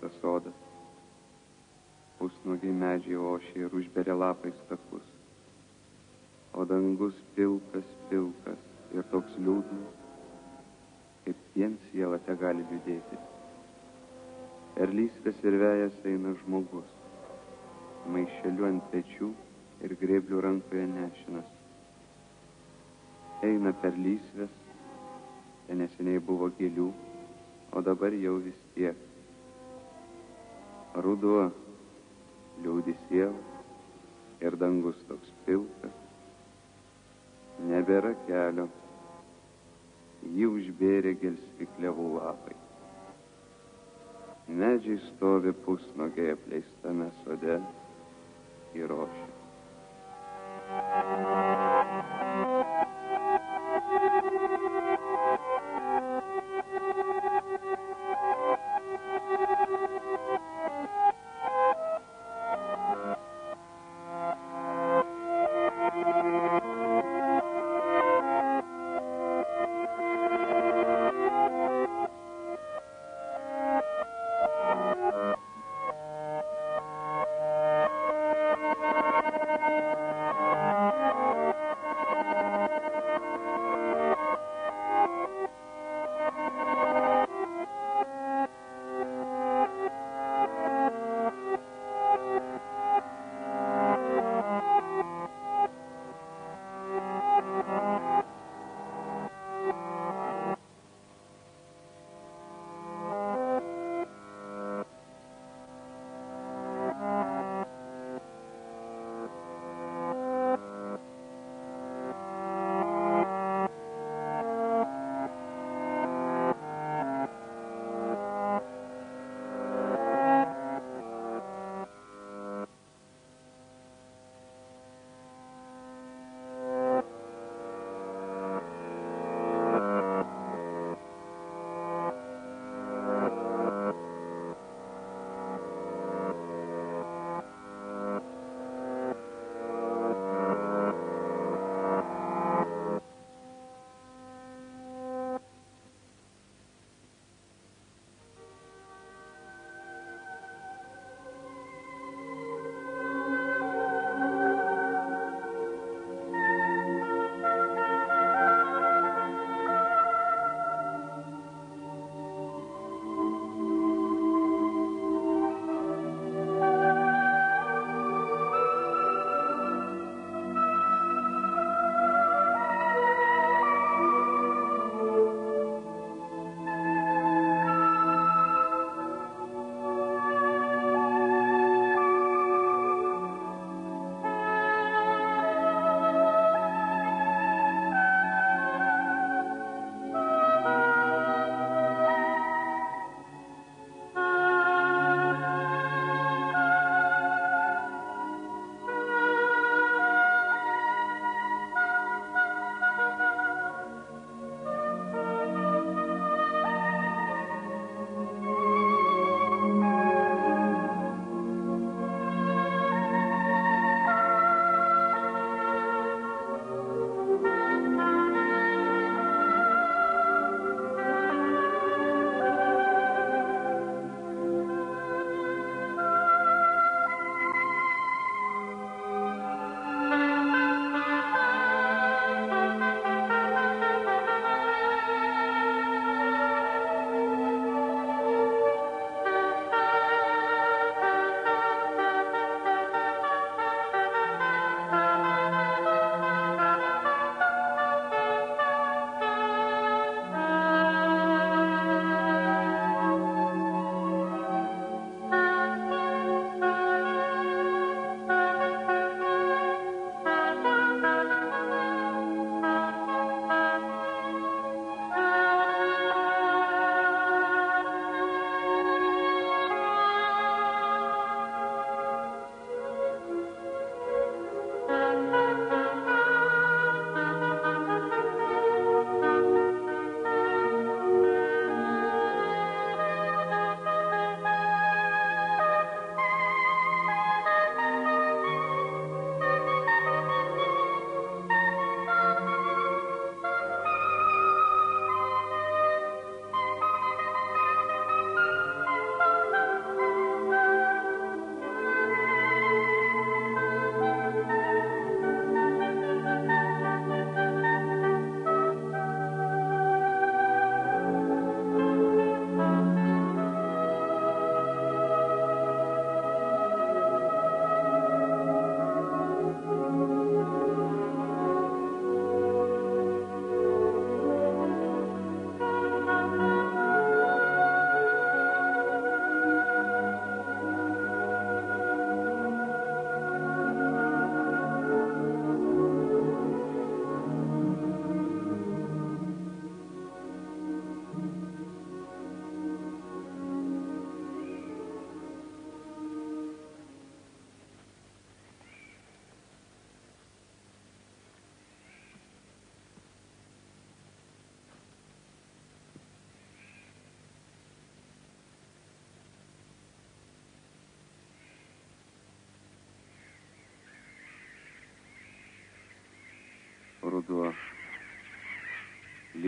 apleistas sodas. Pusnuogiai medžiai ošia ir užberia lapais takus. O dangus pilkas, pilkas ir toks liūdnas, kaip jiems siela te gali judėti. Erlyskas ir vejas eina žmogus, maišeliu ant pečių ir grėblių rankoje nešinas. Eina per lysves, ten neseniai buvo gėlių, o dabar jau vis tiek. Ruduo, liūdi siela ir dangus toks pilkas. Nebėra kelio, jį užbėrė gelsvi klevų lapai. Medžiai stovi pusnuogiai apleistame sode ir ošia.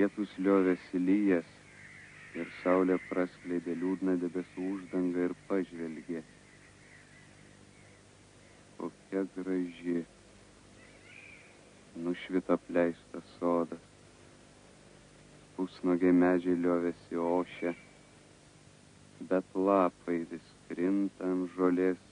Pietus liovėsi lyjas ir saulė praskleidė liūdną debesų uždangą ir pažvelgė. Kokia graži, nušvita apleistas sodas. Pusnuogiai medžiai liovėsi ošę, bet lapai vis krinta ant žolės